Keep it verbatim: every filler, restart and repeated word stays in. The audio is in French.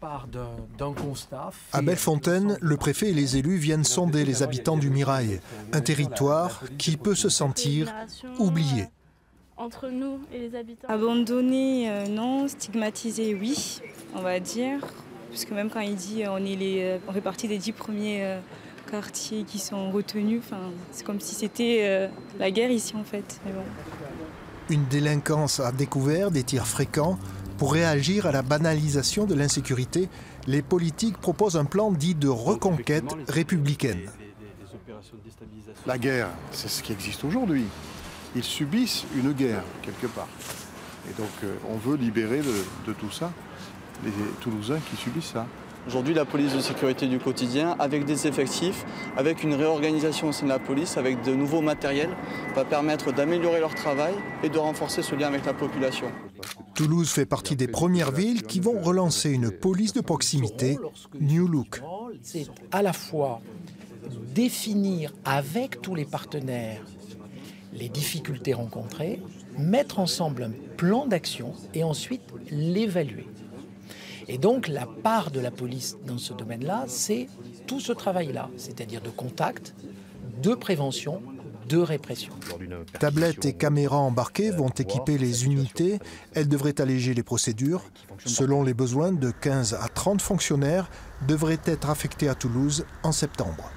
part d'un constat. À Bellefontaine, le préfet et les élus viennent sonder les habitants du Mirail, un territoire qui peut se sentir oublié. Entre nous et les habitants. Abandonné, euh, non. Stigmatisé, oui, on va dire. Parce que même quand il dit on est les, on fait partie des dix premiers euh, quartiers qui sont retenus, c'est comme si c'était euh, la guerre ici en fait. Mais bon. Une délinquance à découvert, des tirs fréquents. Pour réagir à la banalisation de l'insécurité, les politiques proposent un plan dit de reconquête républicaine. La guerre, c'est ce qui existe aujourd'hui. Ils subissent une guerre, quelque part. Et donc, euh, on veut libérer de, de tout ça les Toulousains qui subissent ça. Aujourd'hui, la police de sécurité du quotidien, avec des effectifs, avec une réorganisation au sein de la police, avec de nouveaux matériels, va permettre d'améliorer leur travail et de renforcer ce lien avec la population. Toulouse fait partie des premières villes qui vont relancer une police de proximité, New Look. C'est à la fois définir avec tous les partenaires les difficultés rencontrées, mettre ensemble un plan d'action et ensuite l'évaluer. Et donc la part de la police dans ce domaine-là, c'est tout ce travail-là, c'est-à-dire de contact, de prévention, de répression. Tablettes et caméras embarquées vont équiper les unités. Elles devraient alléger les procédures. Selon les besoins, de quinze à trente fonctionnaires devraient être affectés à Toulouse en septembre.